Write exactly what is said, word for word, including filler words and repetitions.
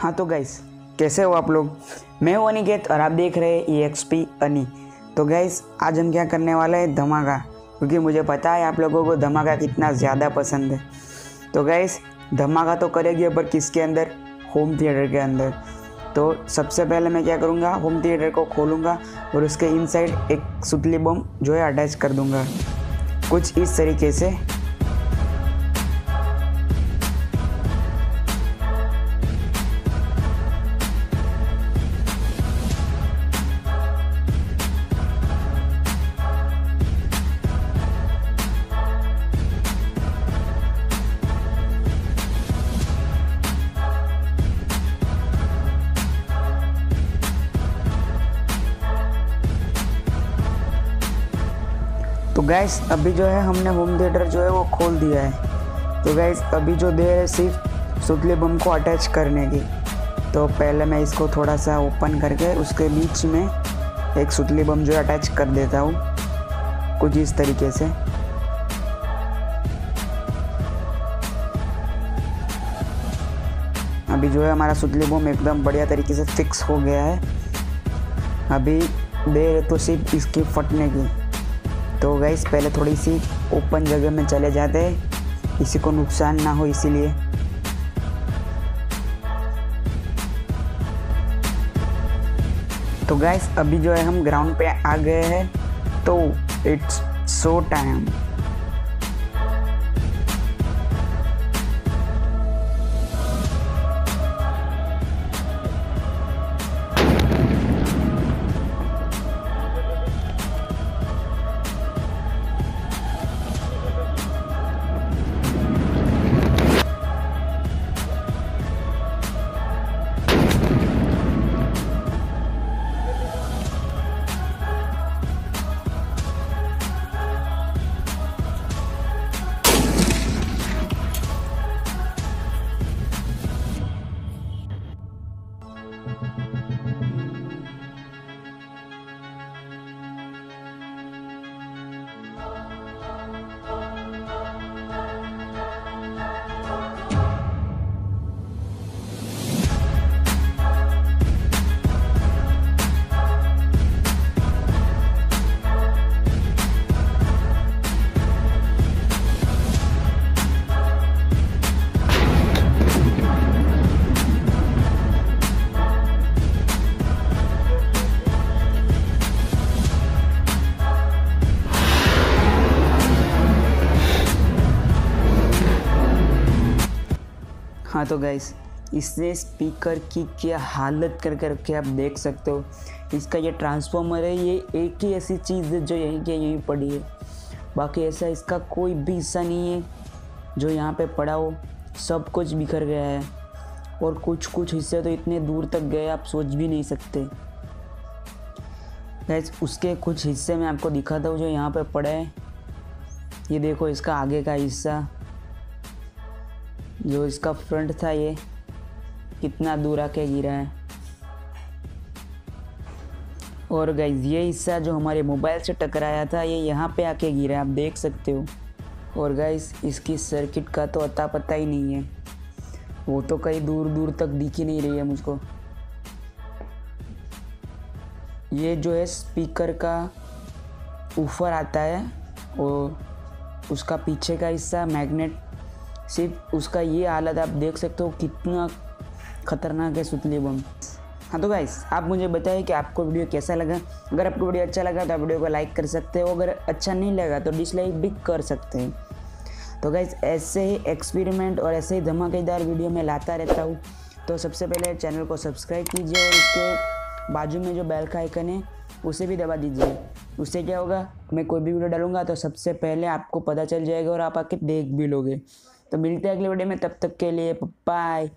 हाँ तो गाइस, कैसे हो आप लोग? मैं हूँ अनिकेत और आप देख रहे हैं ई एक्स पी अनि। तो गाइस, आज हम क्या करने वाले हैं? धमाका, क्योंकि मुझे पता है आप लोगों को धमाका कितना ज़्यादा पसंद है। तो गाइस, धमाका तो करेंगे, पर किसके अंदर? होम थिएटर के अंदर। तो सबसे पहले मैं क्या करूँगा, होम थिएटर को खोलूँगा और उसके इनसाइड एक सुतली बम जो है अटैच कर दूँगा, कुछ इस तरीके से। तो गैस, अभी जो है हमने होम थिएटर जो है वो खोल दिया है। तो गैस, अभी जो देर है सिर्फ सुतली बम को अटैच करने की। तो पहले मैं इसको थोड़ा सा ओपन करके उसके बीच में एक सुतली बम जो है अटैच कर देता हूँ, कुछ इस तरीके से। अभी जो है हमारा सुतली बम एकदम बढ़िया तरीके से फिक्स हो गया है। अभी देर है तो सिर्फ इसकी फटने की। तो गाइस, पहले थोड़ी सी ओपन जगह में चले जाते हैं, किसी को नुकसान ना हो इसीलिए। तो गाइस, अभी जो है हम ग्राउंड पे आ गए हैं। तो इट्स शो टाइम। हाँ तो गाइस, इसने स्पीकर की क्या हालत कर कर के आप देख सकते हो। इसका ये ट्रांसफार्मर है, ये एक ही ऐसी चीज़ है जो यहीं के यहीं पड़ी है, बाकी ऐसा इसका कोई भी हिस्सा नहीं है जो यहाँ पे पड़ा हो। सब कुछ बिखर गया है और कुछ कुछ हिस्से तो इतने दूर तक गए आप सोच भी नहीं सकते। गाइस, उसके कुछ हिस्से में आपको दिखाता हूँ जो यहाँ पर पड़ा है। ये देखो इसका आगे का हिस्सा, जो इसका फ्रंट था, ये कितना दूर आके गिरा है। और गाइस, ये हिस्सा जो हमारे मोबाइल से टकराया था, ये यहाँ पे आके गिरा है, आप देख सकते हो। और गाइस, इसकी सर्किट का तो अता पता ही नहीं है, वो तो कहीं दूर दूर तक दिख ही नहीं रही है मुझको। ये जो है स्पीकर का ऊपर आता है और उसका पीछे का हिस्सा मैग्नेट, सिर्फ उसका ये हालत आप देख सकते हो, कितना खतरनाक है सुतली बम। हाँ तो गाइस, आप मुझे बताइए कि आपको वीडियो कैसा लगा। अगर आपको वीडियो अच्छा लगा तो आप वीडियो को लाइक कर सकते हो, अगर अच्छा नहीं लगा तो डिसलाइक भी कर सकते हैं। तो गाइस, ऐसे ही एक्सपेरिमेंट और ऐसे ही धमाकेदार वीडियो मैं लाता रहता हूँ। तो सबसे पहले चैनल को सब्सक्राइब कीजिए और इसके बाजू में जो बेल का आइकन है उसे भी दबा दीजिए। उससे क्या होगा, मैं कोई भी वीडियो डालूंगा तो सबसे पहले आपको पता चल जाएगा और आप आके देख भी लोगे। तो मिलते हैं अगले वीडियो में, तब तक के लिए बाय।